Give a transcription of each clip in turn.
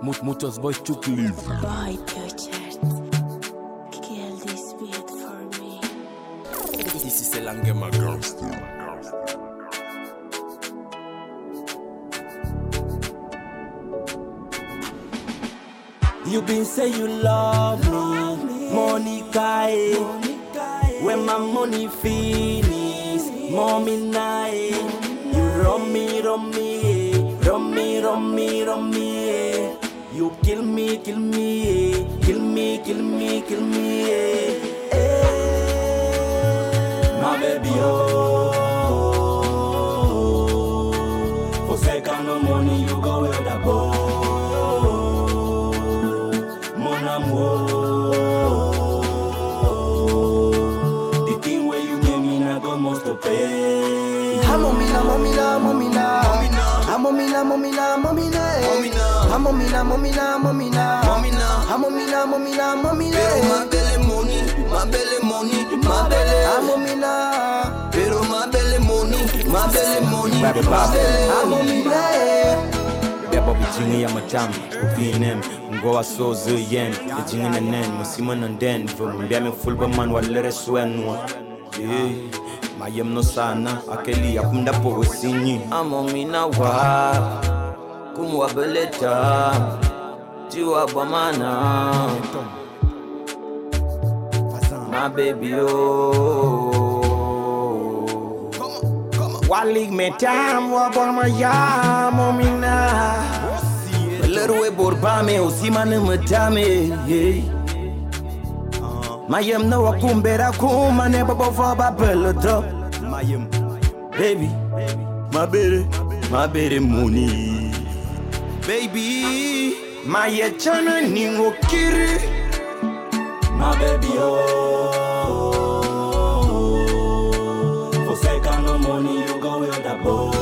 Muchos boys took leave. Boy, kill this beat for me. This is Elangema gangster. You been say you love me, Monica, eh? When my money finish, mommy night, you run me, eh? Run me, eh? You kill me, eh? Kill me, eh? Eh, my baby, oh, oh, oh. For second no money, you go with the boy. The thing where you give me na go must pay. Pero ma bele money, ma bele money, ma bele. Pero ma bele money, ma bele money, ma bele. Bobijini ya matamu, VNM, mgoa sozo yen, ejini nenen, musima nanden, vumbia mifulba man walere suenua. Mayem no sana, akeli ya kumda powe sinyi. Amomina wa, kumwa beleta, jiwa bamana. My baby oh, walik metam wabamaya, momina. Leroy Borbame, Osiman Matame, Mayam no Kumbera Kuma, never before Babelotop, Mayam, baby, my baby, money, baby, my Chana Nimokiri, my baby, oh, for second no money, you go with the boy.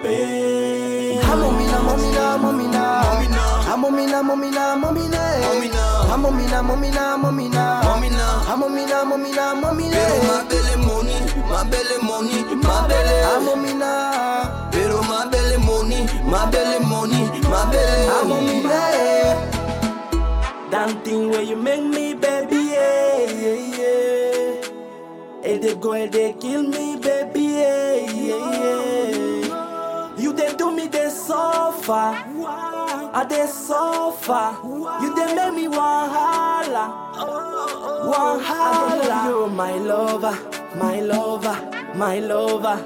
Pero ma bele money, ma bele. Pero ma bele money, ma bele money, ma bele. That thing where you make me, baby, yeah, yeah, yeah. And they go and they kill me, baby, yeah, yeah, yeah. You they do me the sofa. I dey suffer, you dey make me wahala, wahala. You my lover, my lover, my lover.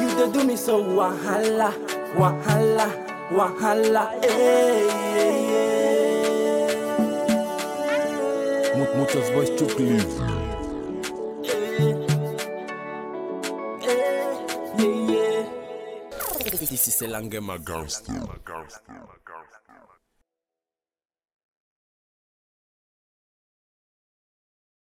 You dey do me so wahala, wahala, wahala. Muchos boys took leave. This is Elangema gangster.